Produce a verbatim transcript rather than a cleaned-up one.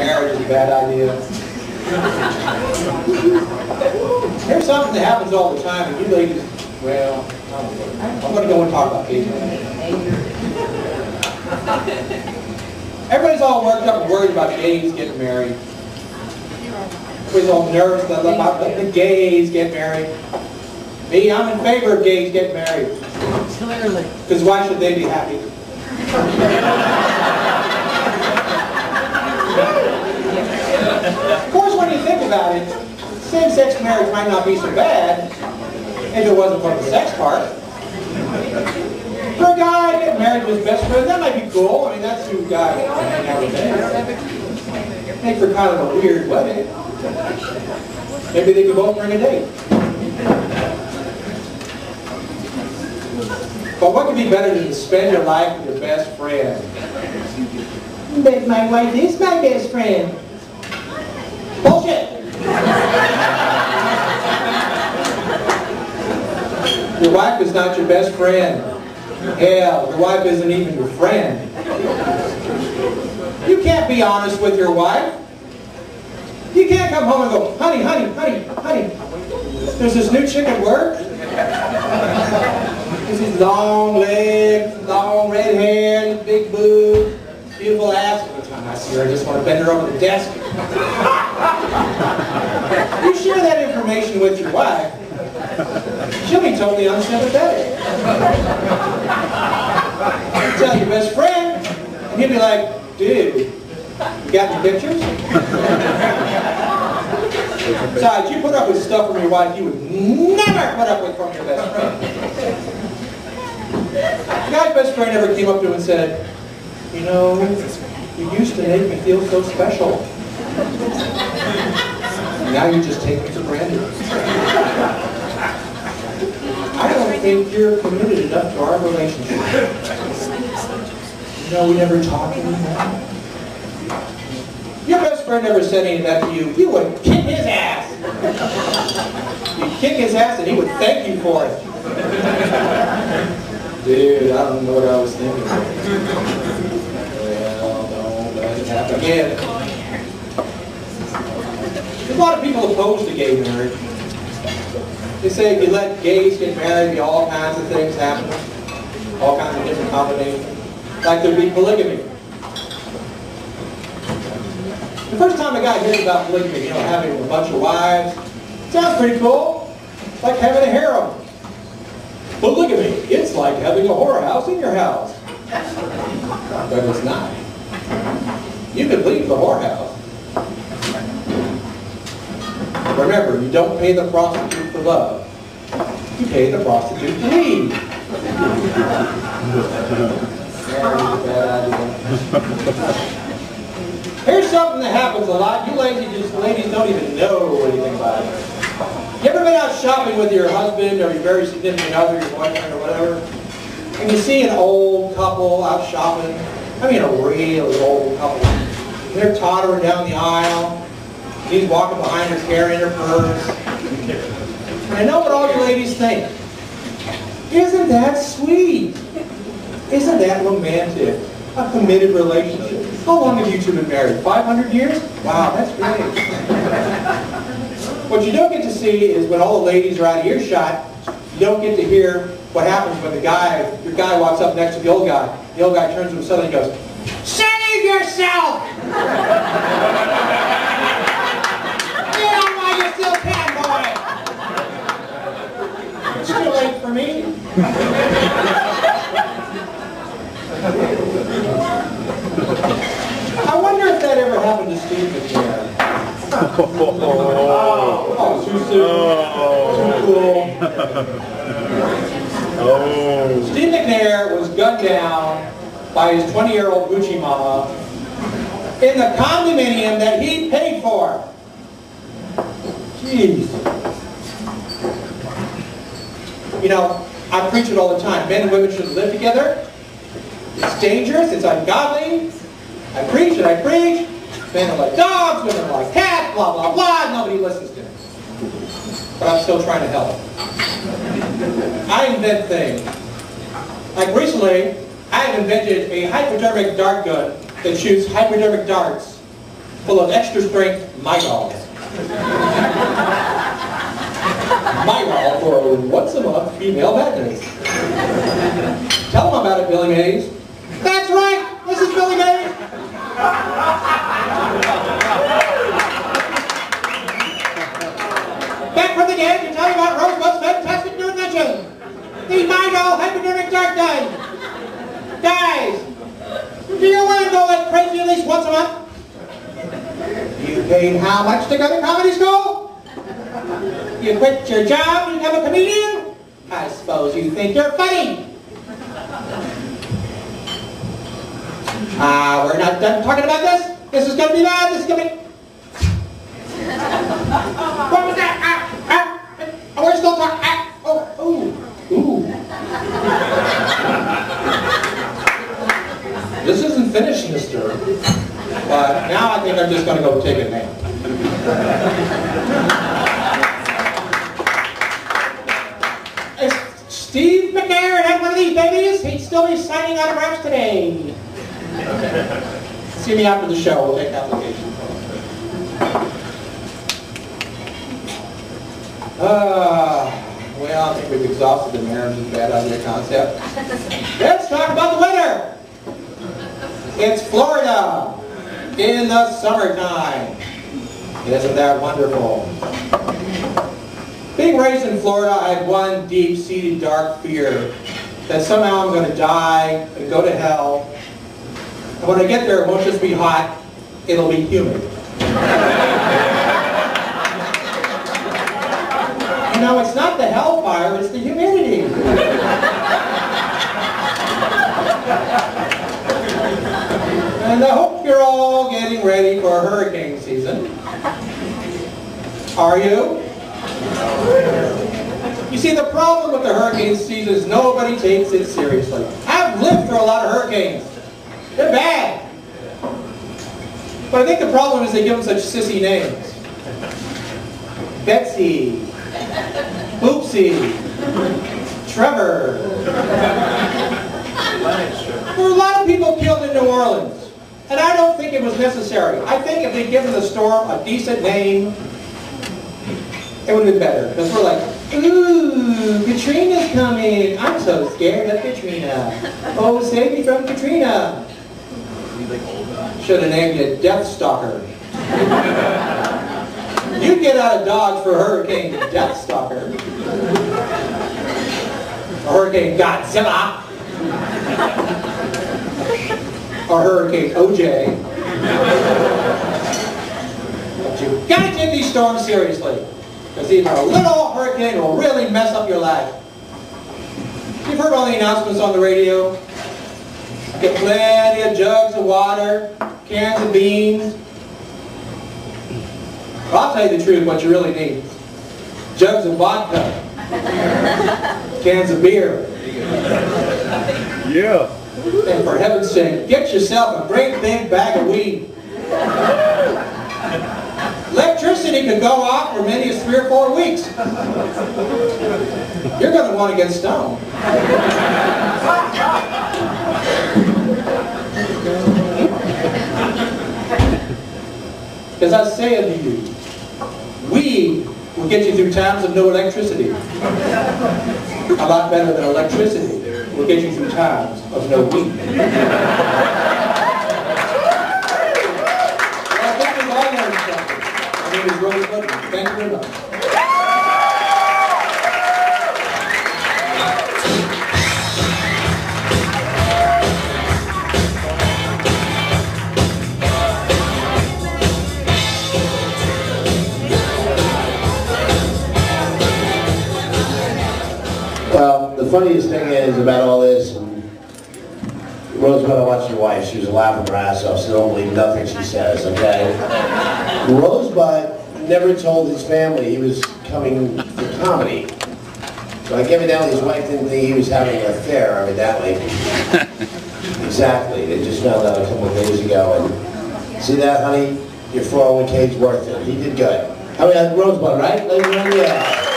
marriage is a bad idea. There's something that happens all the time, and you ladies, well, I'm going to go and talk about Katrina. Everybody's all worked up and worried about gays getting married. Everybody's all nervous about the gays get married. Me, I'm in favor of gays getting married. Clearly. Because why should they be happy? Of course, when you think about it, same-sex marriage might not be so bad if it wasn't for the sex part. For a guy getting married to his best friend, that might be cool. I mean, that's who guys hang out with. Make for kind of a weird wedding. Maybe they could both bring a date. But what could be better than to spend your life with your best friend? But my wife is my best friend. Bullshit! Your wife is not your best friend. Hell, your wife isn't even your friend. You can't be honest with your wife. You can't come home and go, honey, honey, honey, honey, there's this new chick at work. These long legs, long red hair, big boob, beautiful ass. Every time I see her, I just want to bend her over the desk. You share that information with your wife, she'll be totally unsympathetic. You tell your best friend, and he'll be like, dude, you got your pictures? Besides, you put up with stuff from your wife you would never put up with from your best friend. The guy's best friend ever came up to him and said, you know, you used to make me feel so special. Now you just take me for granted. I don't think you're committed enough to our relationship. You know, we never talk anymore. Your best friend never said anything back to you. You would kick his ass. You'd kick his ass and he would thank you for it. Dude, I don't know what I was thinking. Well, don't let it happen again. There's a lot of people opposed to gay marriage. They say if you let gays get married, all kinds of things happen. All kinds of different combinations. Like there'd be polygamy. The first time a guy hears about polygamy, you know, having a bunch of wives, sounds pretty cool. It's like having a harem. But look at me, it's like having a horror house in your house. But it's not. You can leave the whorehouse. Remember, you don't pay the prostitute for love. You pay the prostitute to leave. Here's something that happens a lot. You ladies, just, ladies don't even know anything about it. You ever been out shopping with your husband or your very significant other, your boyfriend or whatever, and you see an old couple out shopping, I mean a really old couple, and they're tottering down the aisle, and he's walking behind her carrying her purse, and I know what all you ladies think, isn't that sweet? Isn't that romantic? A committed relationship. How long have you two been married? five hundred years? Wow, that's great. What you don't get to see is when all the ladies are out of earshot, you don't get to hear what happens when the guy, your guy walks up next to the old guy. The old guy turns to him suddenly and goes, save yourself! Get on while you still can, boy! It's too late for me. I wonder if that ever happened to Steve McNair. Oh, oh, too soon. Oh. Too cool. Oh. Steve McNair was gunned down by his twenty-year-old Gucci mama in the condominium that he paid for. Jeez. You know, I preach it all the time. Men and women should live together. It's dangerous. It's ungodly. I preach and I preach. Men are like dogs, women are like cats, blah, blah, blah, nobody listens to me. But I'm still trying to help. I invent things. Like recently, I invented a hypodermic dart gun that shoots hypodermic darts. full of extra strength Mytols. Mytol for a once-a-month female vaginist. Tell them about it, Billy Mays. That's right, this is Billy Mays. Back from the dead to tell you about Rosebud's fantastic new invention. The Mytol hypodermic dart gun. Guys, do you want to go like crazy at least once a month? You paid how much to go to comedy school? You quit your job and become a comedian? I suppose you think you're funny. Ah, uh, we're not done talking about this. This is going to be bad. This is going to be... What was that? Ah, ah, ah, we're still talking. Ah, oh, ooh, ooh. This isn't finished, mister. But now I think I'm just going to go take a nap. If Steve McNair had one of these babies, he'd still be signing autographs today. See me after the show. We'll take applications. Uh, well, I think we've exhausted the marriage and bad idea concept. Let's talk about the winter. It's Florida. In the summertime. Isn't that wonderful? Being raised in Florida, I had one deep-seated dark fear that somehow I'm going to die and go to hell. And when I get there, it won't just be hot, it'll be humid. You know, it's not the hellfire, it's the humidity. And I hope you're all getting ready for hurricane season. Are you? You see, the problem with the hurricane season is nobody takes it seriously. I've lived through a lot of hurricanes. They're bad. But I think the problem is they give them such sissy names. Betsy. Oopsie. Trevor. There were a lot of people killed in New Orleans. And I don't think it was necessary. I think if they'd given the storm a decent name, it would have been better. Because we're like, ooh, Katrina's coming. I'm so scared of Katrina. Oh, save me from Katrina. Should have named it Death Stalker. You'd get out of Dodge for Hurricane Death Stalker. Hurricane Godzilla. Or Hurricane O J. But you've got to take these storms seriously. Because even a little hurricane will really mess up your life. You've heard all the announcements on the radio. Get plenty of jugs of water, cans of beans. Well, I'll tell you the truth, what you really need. Jugs of vodka. Cans of beer. Yeah. And for heaven's sake, get yourself a great big bag of weed. Electricity could go off for many as three or four weeks. You're going to want to get stoned. As I say to you, weed will get you through times of no electricity. A lot better than electricity. We'll get you through times of no weed. Well, I think we've all learned something. My name is Rosebud. Thank you very much. The funniest thing is about all this, Rosebud, I watched your wife, she was laughing her ass off, so don't believe nothing she says, okay? Rosebud never told his family he was coming to comedy. So like evidently his wife didn't think he was having an affair, evidently. Exactly, they just found out a couple of days ago, and see that, honey? Your four oh one k's worth it. He did good. How many, Rosebud, right? Ladies and gentlemen, yeah.